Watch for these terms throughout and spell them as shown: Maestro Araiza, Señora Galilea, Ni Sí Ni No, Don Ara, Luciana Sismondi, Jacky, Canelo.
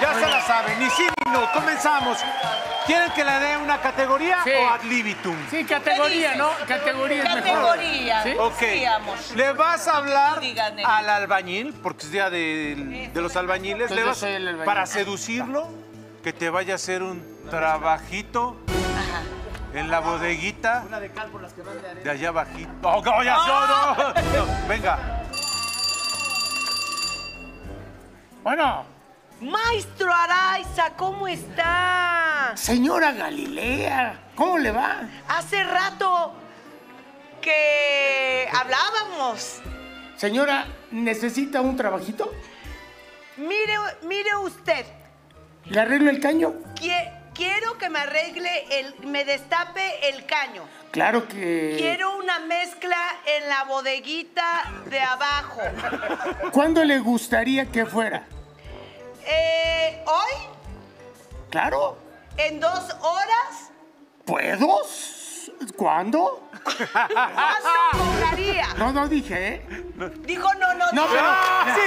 Ya se la saben, ni sí ni no. Comenzamos. ¿Quieren que le dé una categoría o ad libitum? Sí, categoría, ¿no? Categoría es mejor. Categoría, ¿sí? Ok. ¿Le vas a hablar al albañil? Porque es día de los albañiles. ¿Le vas albañil? Para seducirlo, que te vaya a hacer un trabajito. Ajá. En la bodeguita. Una de cal por las que van de arena. De allá abajito. ¡Oh, no, ya no! Venga. Bueno. Maestro Araiza, ¿cómo está? Señora Galilea, ¿cómo le va? Hace rato que hablábamos. Señora, ¿necesita un trabajito? Mire, mire usted. ¿Le arreglo el caño? Quiero que me arregle, me destape el caño. Claro que... Quiero una mezcla en la bodeguita de abajo. ¿Cuándo le gustaría que fuera? ¿Hoy? Claro. ¿En 2 horas? ¿Puedo? ¿Cuándo? ¿Cuándo cobraría? No, no dije, ¿eh? Dijo no. Pero... ¡Ah, sí!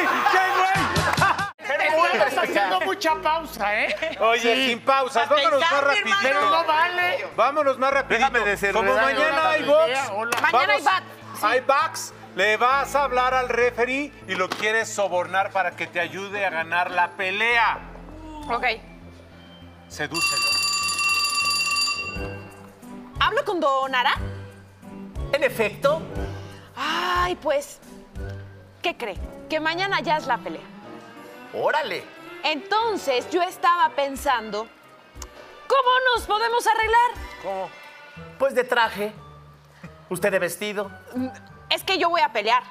¡Qué güey! Estás haciendo mucha pausa, ¿eh? Oye, sí. Sin pausas, vámonos más rapidito. Pero no vale. Vámonos más rapidito. Como mañana hay box. Mañana hay box. Hay box. Le vas a hablar al referee y lo quieres sobornar para que te ayude a ganar la pelea. Ok. Sedúcelo. ¿Hablo con Don Ara? En efecto. Ay, pues, ¿qué cree? Que mañana ya es la pelea. ¡Órale! Entonces, yo estaba pensando, ¿cómo nos podemos arreglar? ¿Cómo? Pues de traje. ¿Usted de vestido? Es que yo voy a pelear.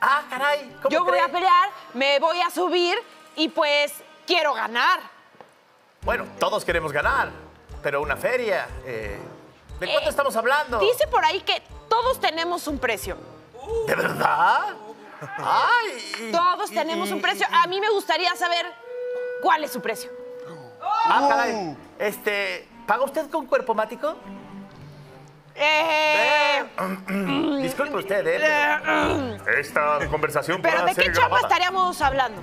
¡Ah, caray! ¿Cómo yo voy a pelear, me voy a subir y, pues, quiero ganar. Bueno, todos queremos ganar, pero una feria... ¿De cuánto estamos hablando? Dice por ahí que todos tenemos un precio. ¿De verdad? Ay, todos tenemos un precio. A mí me gustaría saber cuál es su precio. Ah, caray. ¿Paga usted con cuerpo mático? Disculpe usted, esta conversación. ¿Pero de qué chamba estaríamos hablando?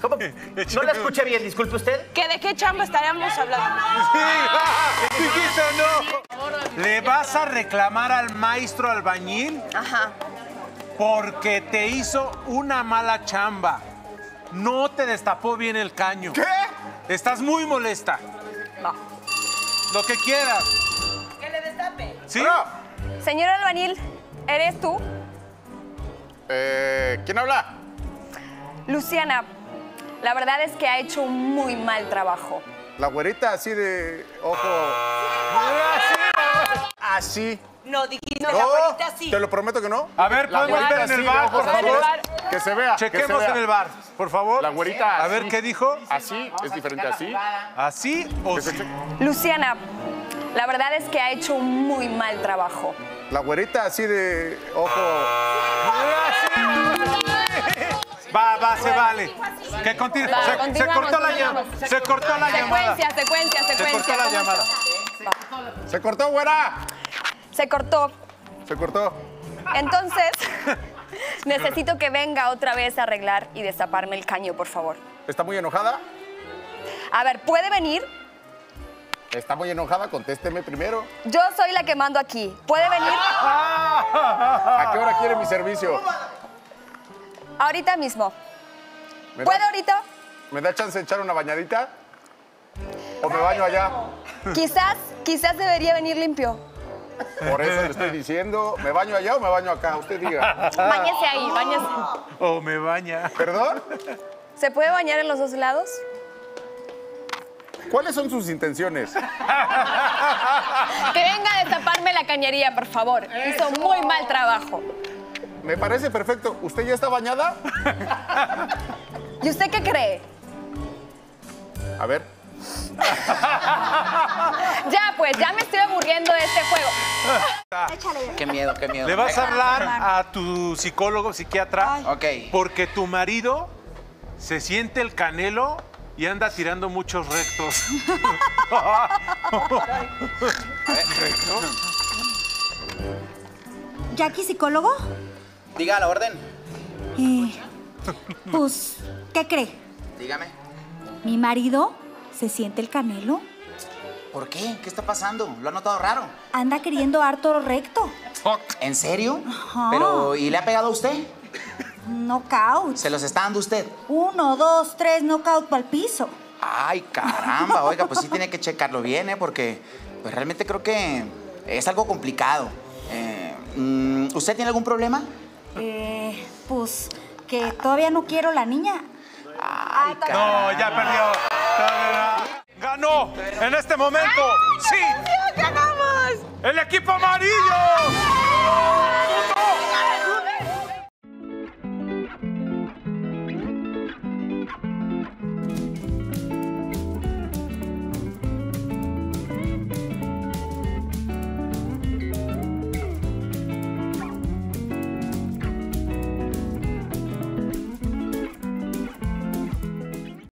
¿Cómo? No la escuché bien, disculpe usted. ¿Que de qué chamba estaríamos hablando? Sí, dijiste no. ¿Le vas a reclamar al maestro albañil? Ajá. Porque te hizo una mala chamba. No te destapó bien el caño. ¿Qué? Estás muy molesta. No. Lo que quieras. Que le destape. ¿Sí? No. Señor albañil, ¿eres tú? ¿Quién habla? Luciana, la verdad es que ha hecho un muy mal trabajo. La güerita así de ojo. Así. No, dijiste, no, la güerita sí. Te lo prometo que no. A ver, podemos ver en el bar, por favor. Que se vea. Chequemos en el bar, por favor. La güerita. A ver, ¿qué dijo? Así, es diferente así. ¿Así o sí? Luciana, la verdad es que ha hecho un muy mal trabajo. La güerita así de ojo. Va, se vale. Que continúe. Se cortó la llamada. Se cortó la llamada. Secuencia. Se cortó la llamada. Se cortó, güera. Se cortó. Entonces, necesito que venga otra vez a arreglar y destaparme el caño, por favor. ¿Está muy enojada? A ver, ¿puede venir? ¿Está muy enojada? Contésteme primero. Yo soy la que mando aquí. ¿Puede venir? ¿A qué hora quiere mi servicio? Ahorita mismo. ¿Puedo ahorita? ¿Me da chance de echar una bañadita? ¿O me baño allá? Quizás debería venir limpio. Por eso le estoy diciendo, ¿me baño allá o me baño acá? Usted diga. Báñese ahí, báñese. O me baña. ¿Perdón? ¿Se puede bañar en los dos lados? ¿Cuáles son sus intenciones? Que venga a destaparme la cañería, por favor. Eso. Hizo muy mal trabajo. Me parece perfecto. ¿Usted ya está bañada? ¿Y usted qué cree? A ver. Ya, pues, ya me estoy aburriendo de este juego. Qué miedo. Le vas a hablar a tu psicólogo, psiquiatra. Ay. Porque tu marido se siente el Canelo y anda tirando muchos rectos. ¿Recto? ¿Jacky, psicólogo? Diga la orden. Pues, ¿qué cree? Dígame. ¿Mi marido se siente el Canelo? ¿Por qué? ¿Qué está pasando? ¿Lo ha notado raro? Anda queriendo harto recto. ¿En serio? Ajá. Pero, ¿y le ha pegado a usted? Knockout. ¿Se los está dando usted? 1, 2, 3, knockout para el piso. Ay, caramba. Oiga, pues sí tiene que checarlo bien, ¿eh? Porque pues, realmente creo que es algo complicado. ¿Usted tiene algún problema? Pues que todavía no quiero la niña. Ay, no, ya perdió. ¡Ganó! ¡En este momento! ¡Sí! ¡Ganamos! ¡El equipo amarillo!